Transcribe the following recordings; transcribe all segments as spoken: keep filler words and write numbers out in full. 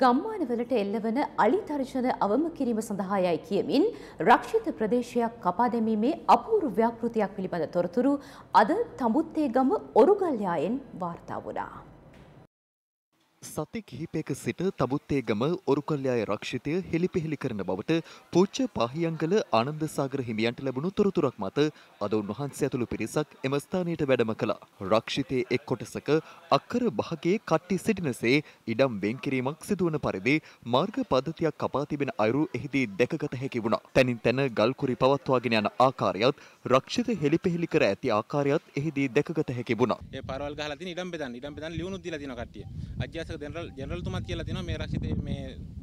ගම්මාන වලට එල්ලවන අලි තර්ජන අවම කිරීම සඳහායි කියමින් රක්ෂිත ප්‍රදේශයක් කපා දැමීමේ අපූර්ව ව්‍යාපෘතියක් පිළිබඳ තොරතුරු අද තඹුත්තේගම ඔරුගල්යායෙන් වාර්තා වුණා. සති කිහිපයක සිට තඹුත්තේගම ඔරුගල්යායේ රක්ෂිතය හෙලිපෙහෙලි කරන බවට පූජ්‍ය පාහියංගල ආනන්ද සාගර හිමියන්ට ලැබුණු තොරතුරක් මත අද උන්වහන්සේ ඇතුළු පිරිසක් එම ස්ථානයට වැඩම කළා. රක්ෂිතයේ එක් කොටසක අක්කර භාගයේ කට්ටි සිටිනසේ ඉඩම් වෙන් කිරීමක් සිදුවන පරිදි මාර්ග පද්ධතියක් කපා තිබෙන අයුරු එහිදී දැකගත හැකි වුණා. තනින් තන ගල්කුරි පවත්වාගෙන යන ආකාරයත් රක්ෂිත හෙලිපෙහෙලි කර ඇති ආකාරයත් එහිදී දැකගත හැකි වුණා. මේ පාරවල් ගහලා තියෙන ඉඩම් බෙදන්න ඉඩම් බෙදන්න ලියුණුත් දීලා තිනවා කට්ටිය. අධ්‍යාපක ජෙනරල් ජෙනරල්තුමාත් කියලා තිනවා මේ රක්ෂිතේ මේ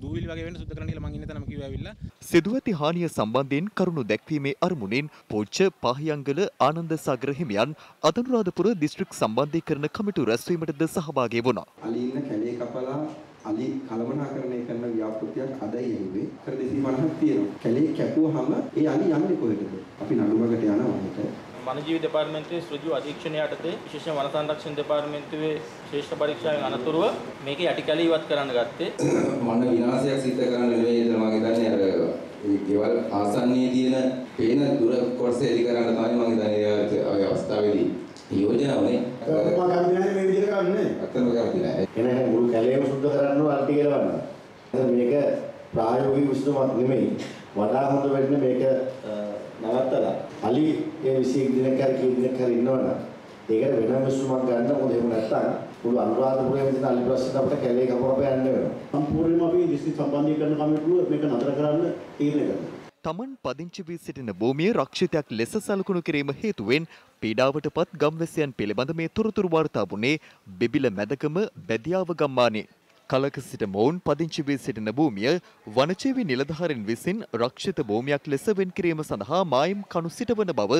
දූවිලි වගේ වෙන්න සුද්ධ කරන්න කියලා මං ඉන්න තැනම කිව්වා ඇවිල්ලා. සිදුවති හානිය සම්බන්ධයෙන් කරුණු දැක්වීමේ අරමුණින් පොච්ච පාහියංගල ආනන්ද සාගර හිමියන් අනුරාධපුර දිස්ත්‍රික් සම්බන්ධීකරණ කමිටු රැස්වීමටද සහභාගී වුණා. අලි ඉන්න කැලේ කපලා අලි කලමනාකරණය කරන ව්‍යාපෘතියක් අද ඉන්නේ කර දෙසීමක් තියෙනවා. කැලේ කැපුවාම ඒ අලි යන්නේ කොහෙද? අපි නළුවකට යනවා හිට. වන ජීවි දෙපාර්තමේන්තුවේ සෘජු අධීක්ෂණය යටතේ විශේෂ වන සංරක්ෂණ දෙපාර්තමේන්තුවේ ශ්‍රේෂ්ඨ පරීක්ෂාවෙන් අනතුරුව මේක යටි කැලේ ඉවත් කරන්න ගත්තේ. මන විනාශයක් සිද්ධ කරන්න නෙවෙයි මගේ දන්නේ අර ඒ ගෙවල් ආසන්නයේ තියෙන පේන දුර කොටස එලි කරන්න තමයි මගේ දන්නේ ඔය අවස්ථාවේදී. යෝජනාවනේ මම කම්බිනානේ මේ විදිහට කරන්නේ අත්තම කරන්නේ නැහැ එන මුළු කැලේම සුද්ධ කරනවා අල්ටි කියලා වන්නවා මේක ප්‍රායෝගික විසඳුමක් නෙමෙයි වඩා හොඳ වෙන්නේ මේක නවත්තලා අලි ඒ විසියක දිනක හරි කී දිනක හරි ඉන්නවනම් ඒකට වෙනම විසඳුමක් ගන්න ඕනේ එහෙම නැත්නම් මුළු අනුරාධපුරයේ තියෙන අලි ප්‍රශ්නත් අපිට කැලේ කපවපෑ යන්න වෙනවා සම්පූර්ණයෙන්ම අපි දිස්ත්‍රික් සම්බන්ධීකරණ කමිටුව මේක නතර කරන්න තීරණය කරනවා තමන් පදිංචි වී සිටින භූමිය රක්ෂිතයක් ලෙස සලකුණු කිරීම හේතුවෙන් පීඩාවට පත් ගම්වැසියන් පිළිබඳ මේ තොරතුරු වාර්තා වුණේ බෙබිල මැදකම බැදියාව ගම්මානයේ. කලක සිට මොවුන් පදිංචි වී සිටින භූමිය වනජීවි නිලධාරීන් විසින් රක්ෂිත භූමියක් ලෙස වෙන් කිරීම සඳහා මායිම් කණු සිටවන බව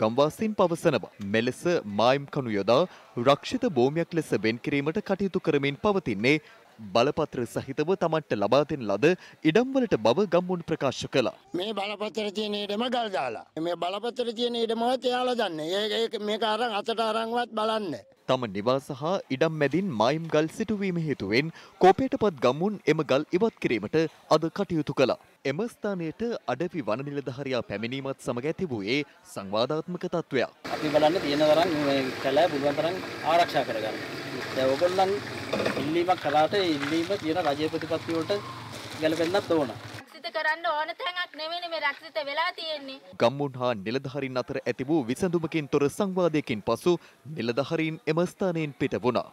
ගම්වාසීන් පවසනවා. මෙලෙස මායිම් කණු යොදා රක්ෂිත භූමියක් ලෙස වෙන් කිරීමට කටයුතු කරමින් පවතින්නේ බලපත්‍ර සහිතව තමන්ට ලබා දෙන ලද ඉඩම්වලට බව ගම්මුන් ප්‍රකාශ කළා. මේ බලපත්‍රයේ තියෙන ඉඩම ගල් දාලා. මේ බලපත්‍රයේ තියෙන ඉඩමවත් එයාලා දන්නේ. ඒක මේක අරන් අතට අරන්වත් බලන්නේ. තම නිවාස හා ඉඩම් මැදින් මායිම් ගල් සිටුවීම හේතුවෙන් කෝපයටපත් ගම්මුන් එම ගල් ඉවත් කිරීමට අද කටයුතු කළා. එම ස්ථානයට අඩවි වන නිලධාරියා පැමිණීමත් සමග ඇති වූයේ සංවාදාත්මක තත්වයක්. අපි බලන්න තියෙන තරම් මේ කැලෑ පුළුවන් තරම් ආරක්ෂා කරගන්න. දැන් ඔයගොල්ලන් ඉල්ලීමක් කරාට ඒ ඉල්ලීම තියෙන රජයේ ප්‍රතිපත්ති වලට ගැලපෙන්නත් ඕන. රක්ෂිත කරන්න ඕන තැනක් නෙමෙයි මේ රක්ෂිත වෙලා තියෙන්නේ. ගම්මුන් හා නිලධාරීන් අතර ඇති වූ විසඳුමකින් තොර සංවාදයකින් පසු නිලධාරීන් එම ස්ථානයෙන් පිට වුණා.